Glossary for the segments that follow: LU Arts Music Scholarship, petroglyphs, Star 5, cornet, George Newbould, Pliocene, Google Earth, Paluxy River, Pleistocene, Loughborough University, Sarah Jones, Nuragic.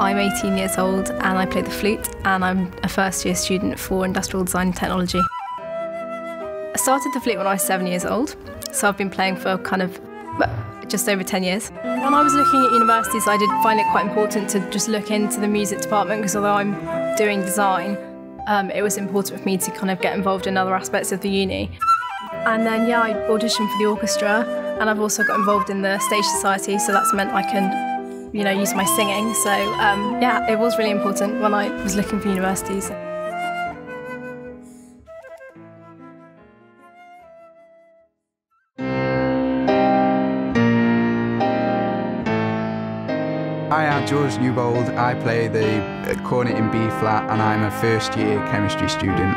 I'm 18 years old and I play the flute, and I'm a first year student for Industrial Design and Technology. I started the flute when I was 7 years old, so I've been playing for kind of just over 10 years. When I was looking at universities, I did find it quite important to just look into the music department, because although I'm doing design, it was important for me to kind of get involved in other aspects of the uni. And then, yeah, I auditioned for the orchestra, and I've also got involved in the Stage Society, so that's meant I can, you know, use my singing. So yeah, it was really important when I was looking for universities. Hi, I'm George Newbould. I play the cornet in B flat, and I'm a first year chemistry student.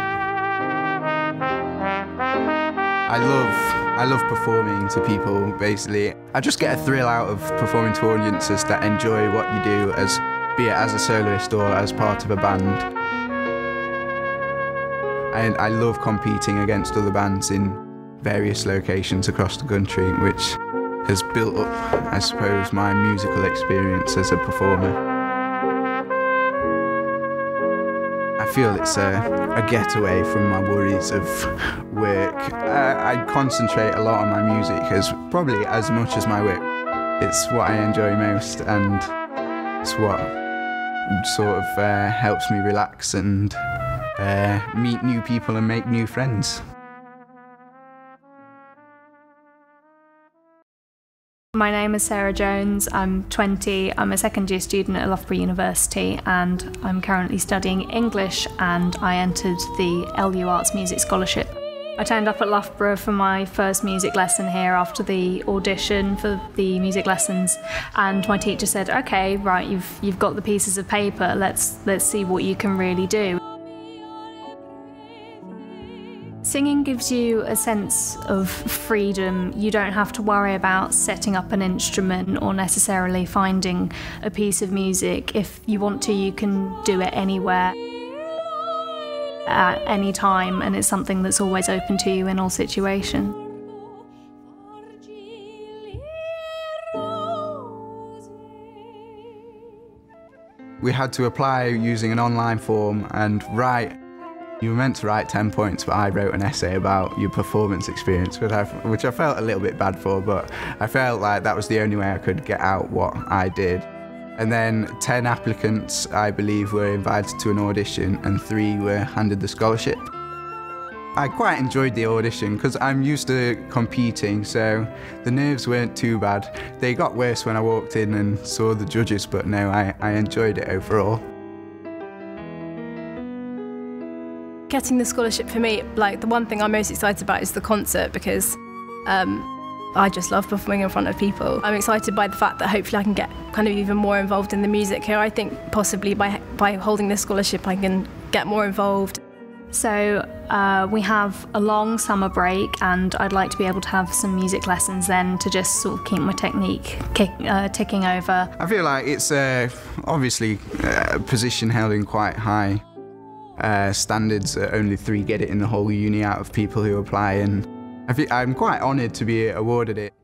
I love performing to people, basically. I just get a thrill out of performing to audiences that enjoy what you do, as be it as a soloist or as part of a band. And I love competing against other bands in various locations across the country, which has built up, I suppose, my musical experience as a performer. I feel it's a getaway from my worries of work. I concentrate a lot on my music, probably as much as my work. It's what I enjoy most, and it's what sort of helps me relax and meet new people and make new friends. My name is Sarah Jones, I'm 20, I'm a second year student at Loughborough University, and I'm currently studying English, and I entered the LU Arts Music Scholarship. I turned up at Loughborough for my first music lesson here after the audition for the music lessons, and my teacher said, okay, right, you've got the pieces of paper, let's see what you can really do. Singing gives you a sense of freedom. You don't have to worry about setting up an instrument or necessarily finding a piece of music. If you want to, you can do it anywhere, at any time, and it's something that's always open to you in all situations. We had to apply using an online form and write. You were meant to write 10 points, but I wrote an essay about your performance experience, which I felt a little bit bad for, but I felt like that was the only way I could get out what I did. And then 10 applicants, I believe, were invited to an audition, and 3 were handed the scholarship. I quite enjoyed the audition because I'm used to competing, so the nerves weren't too bad. They got worse when I walked in and saw the judges, but no, I enjoyed it overall. Getting the scholarship, for me, like, the one thing I'm most excited about is the concert, because I just love performing in front of people. I'm excited by the fact that hopefully I can get kind of even more involved in the music here. I think possibly by holding this scholarship I can get more involved. So we have a long summer break, and I'd like to be able to have some music lessons then to just sort of keep my technique ticking over. I feel like it's obviously a position held in quite high standards. Only 3 get it in the whole uni out of people who apply, and I'm quite honoured to be awarded it.